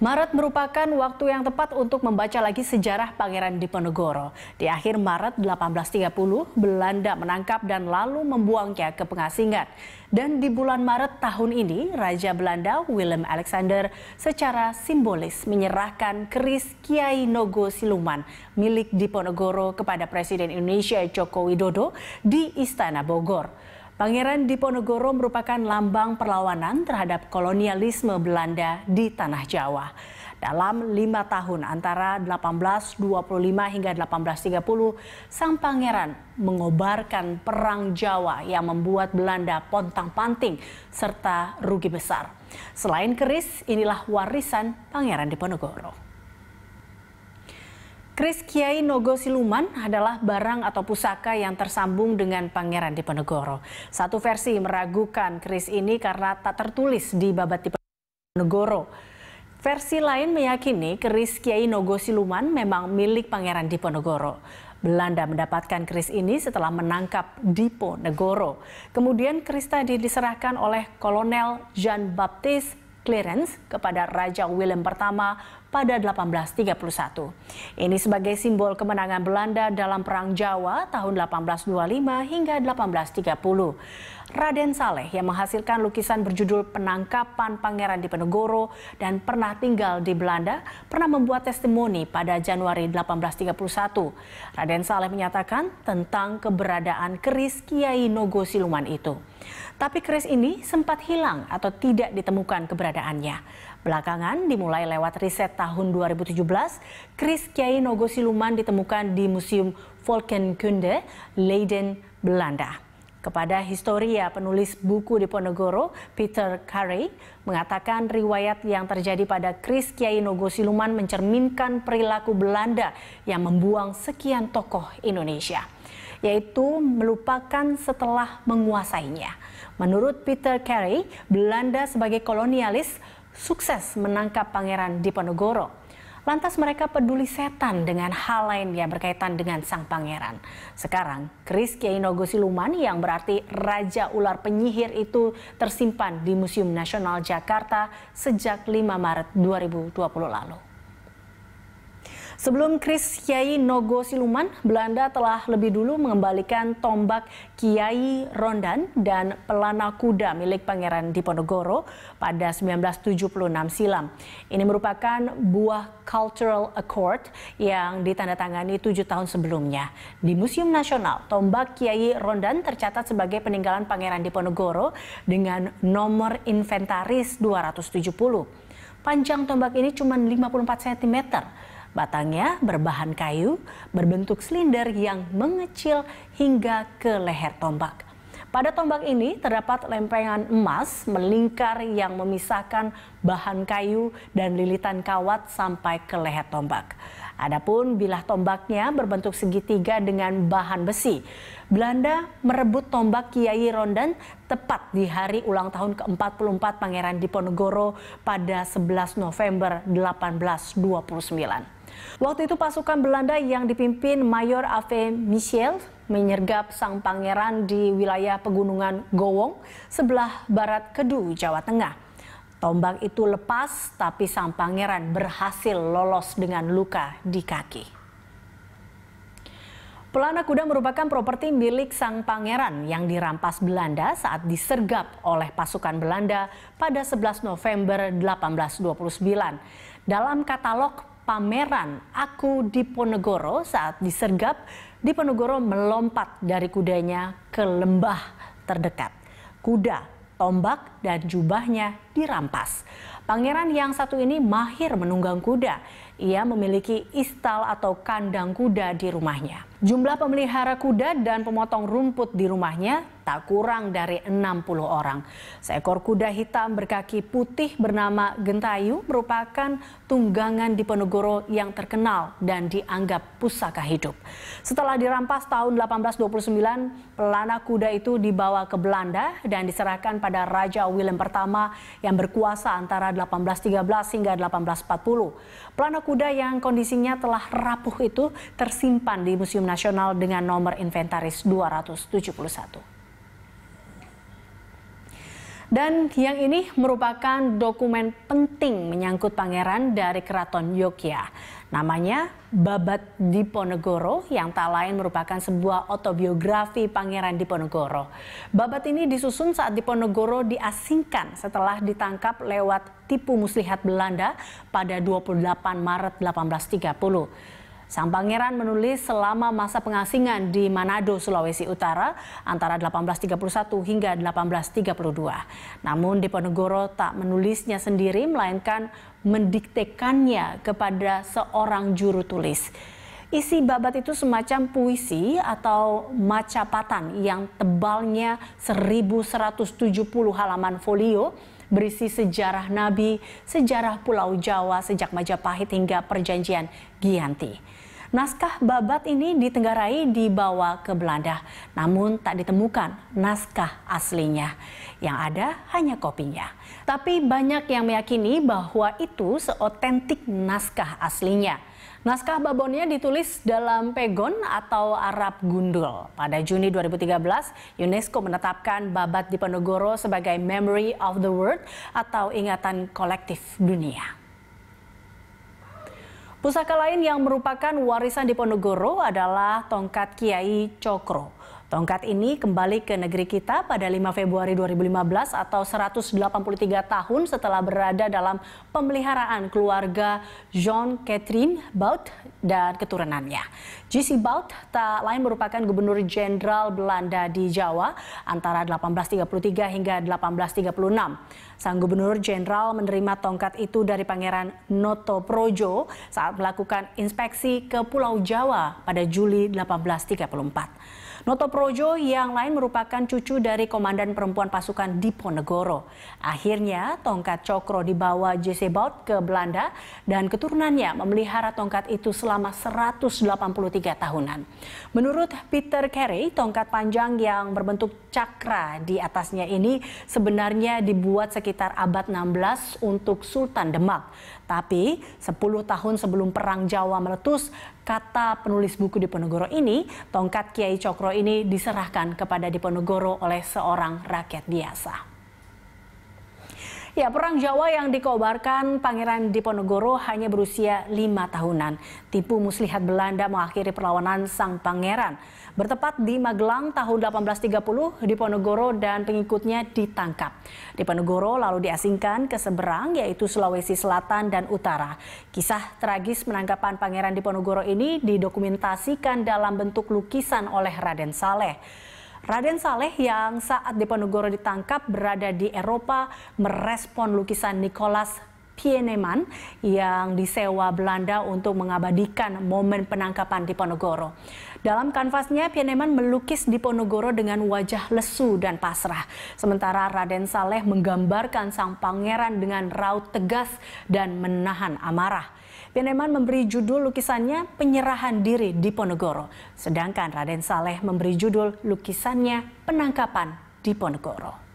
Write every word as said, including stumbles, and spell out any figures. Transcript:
Maret merupakan waktu yang tepat untuk membaca lagi sejarah Pangeran Diponegoro. Di akhir Maret delapan belas tiga puluh, Belanda menangkap dan lalu membuangnya ke pengasingan. Dan di bulan Maret tahun ini, Raja Belanda Willem Alexander secara simbolis menyerahkan keris Kiai Nogo Siluman milik Diponegoro kepada Presiden Indonesia Joko Widodo di Istana Bogor. Pangeran Diponegoro merupakan lambang perlawanan terhadap kolonialisme Belanda di Tanah Jawa. Dalam lima tahun antara delapan belas dua puluh lima hingga delapan belas tiga puluh, sang pangeran mengobarkan Perang Jawa yang membuat Belanda pontang-panting serta rugi besar. Selain keris, inilah warisan Pangeran Diponegoro. Keris Kiai Nogo Siluman adalah barang atau pusaka yang tersambung dengan Pangeran Diponegoro. Satu versi meragukan keris ini karena tak tertulis di Babad Diponegoro. Versi lain meyakini keris Kiai Nogo Siluman memang milik Pangeran Diponegoro. Belanda mendapatkan keris ini setelah menangkap Diponegoro. Kemudian keris tadi diserahkan oleh Kolonel Jean-Baptiste Clarence kepada Raja Willem pertama pada delapan belas tiga puluh satu. Ini sebagai simbol kemenangan Belanda dalam Perang Jawa tahun delapan belas dua puluh lima hingga delapan belas tiga puluh. Raden Saleh yang menghasilkan lukisan berjudul Penangkapan Pangeran Diponegoro dan pernah tinggal di Belanda, pernah membuat testimoni pada Januari delapan belas tiga puluh satu. Raden Saleh menyatakan tentang keberadaan keris Kiai Nogo Siluman itu. Tapi keris ini sempat hilang atau tidak ditemukan keberadaannya. Belakangan dimulai lewat riset tahun dua ribu tujuh belas, keris Kiai Nogo Siluman ditemukan di Museum Volkenkunde, Leiden, Belanda. Kepada Historia, penulis buku Diponegoro, Peter Carey, mengatakan riwayat yang terjadi pada keris Kiai Nogo Siluman mencerminkan perilaku Belanda yang membuang sekian tokoh Indonesia, yaitu melupakan setelah menguasainya. Menurut Peter Carey, Belanda sebagai kolonialis sukses menangkap Pangeran Diponegoro. Lantas mereka peduli setan dengan hal lain yang berkaitan dengan sang pangeran. Sekarang, keris Kiai Nogo Siluman yang berarti Raja Ular Penyihir itu tersimpan di Museum Nasional Jakarta sejak lima Maret dua ribu dua puluh lalu. Sebelum keris Kiai Nogo Siluman, Belanda telah lebih dulu mengembalikan tombak Kiai Rondan dan pelana kuda milik Pangeran Diponegoro pada seribu sembilan ratus tujuh puluh enam silam. Ini merupakan buah Cultural Accord yang ditandatangani tujuh tahun sebelumnya. Di Museum Nasional, tombak Kiai Rondan tercatat sebagai peninggalan Pangeran Diponegoro dengan nomor inventaris dua ratus tujuh puluh. Panjang tombak ini cuma lima puluh empat sentimeter. Batangnya berbahan kayu, berbentuk silinder yang mengecil hingga ke leher tombak. Pada tombak ini terdapat lempengan emas melingkar yang memisahkan bahan kayu dan lilitan kawat sampai ke leher tombak. Adapun bilah tombaknya berbentuk segitiga dengan bahan besi. Belanda merebut tombak Kiai Rondan tepat di hari ulang tahun ke empat puluh empat Pangeran Diponegoro pada sebelas November delapan belas dua puluh sembilan. Waktu itu pasukan Belanda yang dipimpin Mayor A F Michel menyergap sang pangeran di wilayah pegunungan Gowong sebelah barat Kedu, Jawa Tengah. Tombak itu lepas tapi sang pangeran berhasil lolos dengan luka di kaki. Pelana kuda merupakan properti milik sang pangeran yang dirampas Belanda saat disergap oleh pasukan Belanda pada sebelas November delapan belas dua puluh sembilan. Dalam katalog Pameran Aku Diponegoro, saat disergap, Diponegoro melompat dari kudanya ke lembah terdekat. Kuda, tombak, dan jubahnya dirampas. Pangeran yang satu ini mahir menunggang kuda. Ia memiliki istal atau kandang kuda di rumahnya. Jumlah pemelihara kuda dan pemotong rumput di rumahnya tak kurang dari enam puluh orang. Seekor kuda hitam berkaki putih bernama Gentayu merupakan tunggangan Diponegoro yang terkenal dan dianggap pusaka hidup. Setelah dirampas tahun delapan belas dua puluh sembilan, pelana kuda itu dibawa ke Belanda dan diserahkan pada Raja Willem pertama yang berkuasa antara delapan belas tiga belas hingga delapan belas empat puluh. Pelana kuda yang kondisinya telah rapuh itu tersimpan di Museum Nasional dengan nomor inventaris dua ratus tujuh puluh satu. Dan yang ini merupakan dokumen penting menyangkut pangeran dari Keraton Yogya. Namanya Babad Diponegoro yang tak lain merupakan sebuah autobiografi Pangeran Diponegoro. Babad ini disusun saat Diponegoro diasingkan setelah ditangkap lewat tipu muslihat Belanda pada dua puluh delapan Maret delapan belas tiga puluh. Sang pangeran menulis selama masa pengasingan di Manado, Sulawesi Utara antara delapan belas tiga puluh satu hingga delapan belas tiga puluh dua. Namun Diponegoro tak menulisnya sendiri melainkan mendiktekannya kepada seorang juru tulis. Isi Babad itu semacam puisi atau macapatan yang tebalnya seribu seratus tujuh puluh halaman folio berisi sejarah Nabi, sejarah Pulau Jawa sejak Majapahit hingga Perjanjian Giyanti. Naskah Babad ini ditenggarai dibawa ke Belanda, namun tak ditemukan naskah aslinya. Yang ada hanya kopinya. Tapi banyak yang meyakini bahwa itu seotentik naskah aslinya. Naskah babonnya ditulis dalam pegon atau Arab gundul. Pada Juni dua ribu tiga belas, UNESCO menetapkan Babad Diponegoro sebagai Memory of the World atau Ingatan Kolektif Dunia. Pusaka lain yang merupakan warisan Diponegoro adalah tongkat Kiai Cokro. Tongkat ini kembali ke negeri kita pada lima Februari dua ribu lima belas atau seratus delapan puluh tiga tahun setelah berada dalam pemeliharaan keluarga John Catherine Baut dan keturunannya. J C Baut tak lain merupakan gubernur jenderal Belanda di Jawa antara delapan belas tiga puluh tiga hingga delapan belas tiga puluh enam. Sang gubernur jenderal menerima tongkat itu dari Pangeran Noto Projo saat melakukan inspeksi ke Pulau Jawa pada Juli delapan belas tiga puluh empat. Noto Projo yang lain merupakan cucu dari komandan perempuan pasukan Diponegoro. Akhirnya tongkat Cokro dibawa J C Baut ke Belanda dan keturunannya memelihara tongkat itu selama seratus delapan puluh tiga tahunan. Menurut Peter Carey, tongkat panjang yang berbentuk cakra di atasnya ini sebenarnya dibuat sekitar abad enam belas untuk Sultan Demak. Tapi sepuluh tahun sebelum Perang Jawa meletus, kata penulis buku Diponegoro ini, tongkat Kiai Cokro ini diserahkan kepada Diponegoro oleh seorang rakyat biasa. Ya, Perang Jawa yang dikobarkan Pangeran Diponegoro hanya berusia lima tahunan. Tipu muslihat Belanda mengakhiri perlawanan sang pangeran. Bertepat di Magelang tahun delapan belas tiga puluh, Diponegoro dan pengikutnya ditangkap. Diponegoro lalu diasingkan ke seberang, yaitu Sulawesi Selatan dan Utara. Kisah tragis penangkapan Pangeran Diponegoro ini didokumentasikan dalam bentuk lukisan oleh Raden Saleh. Raden Saleh yang saat Diponegoro ditangkap berada di Eropa merespon lukisan Nicolas Pieneman yang disewa Belanda untuk mengabadikan momen penangkapan Diponegoro. Dalam kanvasnya, Pieneman melukis Diponegoro dengan wajah lesu dan pasrah. Sementara Raden Saleh menggambarkan sang pangeran dengan raut tegas dan menahan amarah. Pieneman memberi judul lukisannya Penyerahan Diri Diponegoro. Sedangkan Raden Saleh memberi judul lukisannya Penangkapan Diponegoro.